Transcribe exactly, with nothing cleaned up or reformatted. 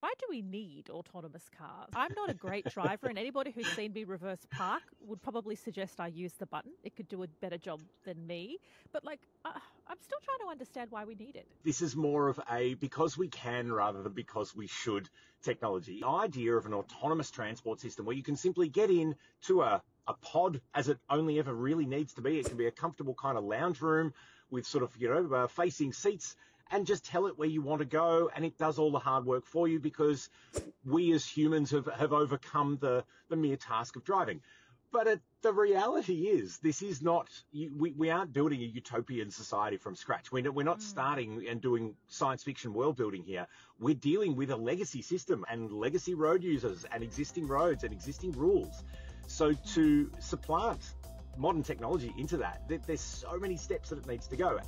Why do we need autonomous cars? I'm not a great driver, and anybody who's seen me reverse park would probably suggest I use the button. It could do a better job than me. But, like, uh, I'm still trying to understand why we need it. This is more of a because we can rather than because we should technology. The idea of an autonomous transport system where you can simply get in to a a pod, as it only ever really needs to be. It can be a comfortable kind of lounge room with sort of, you know, uh, facing seats, and just tell it where you want to go, and it does all the hard work for you because we as humans have, have overcome the, the mere task of driving. But it, the reality is this is not, you, we, we aren't building a utopian society from scratch. We're, we're not mm. starting and doing science fiction world building here. We're dealing with a legacy system and legacy road users and existing roads and existing rules. So to supplant modern technology into that, there's so many steps that it needs to go.